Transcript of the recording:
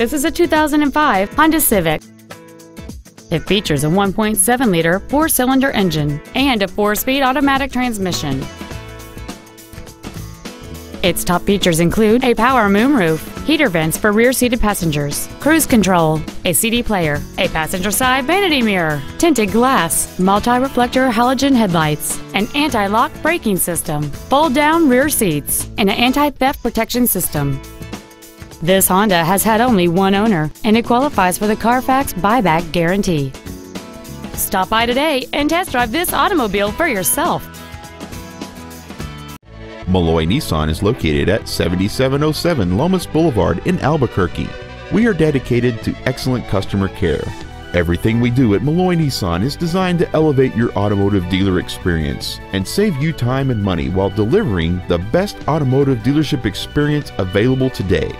This is a 2005 Honda Civic. It features a 1.7-liter four-cylinder engine and a four-speed automatic transmission. Its top features include a power moonroof, heater vents for rear-seated passengers, cruise control, a CD player, a passenger-side vanity mirror, tinted glass, multi-reflector halogen headlights, an anti-lock braking system, fold-down rear seats, and an anti-theft protection system. This Honda has had only one owner, and it qualifies for the Carfax buyback guarantee. Stop by today and test drive this automobile for yourself. Melloy Nissan is located at 7707 Lomas Boulevard in Albuquerque. We are dedicated to excellent customer care. Everything we do at Melloy Nissan is designed to elevate your automotive dealer experience and save you time and money while delivering the best automotive dealership experience available today.